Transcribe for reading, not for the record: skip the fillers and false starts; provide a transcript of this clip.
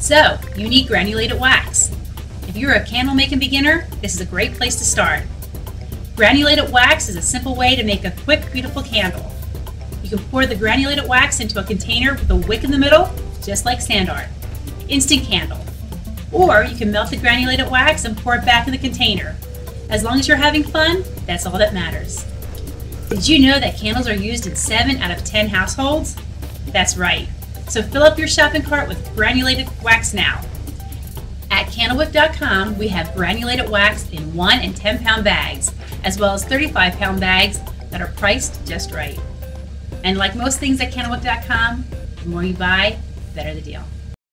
So, you need granulated wax. If you're a candle making beginner, this is a great place to start. Granulated wax is a simple way to make a quick, beautiful candle. You can pour the granulated wax into a container with a wick in the middle, just like sand art. Instant candle. Or you can melt the granulated wax and pour it back in the container. As long as you're having fun, that's all that matters. Did you know that candles are used in 7 out of 10 households? That's right. So fill up your shopping cart with granulated wax now. At Candlewic.com, we have granulated wax in 1 and 10-pound bags, as well as 35-pound bags that are priced just right. And like most things at Candlewic.com, the more you buy, the better the deal.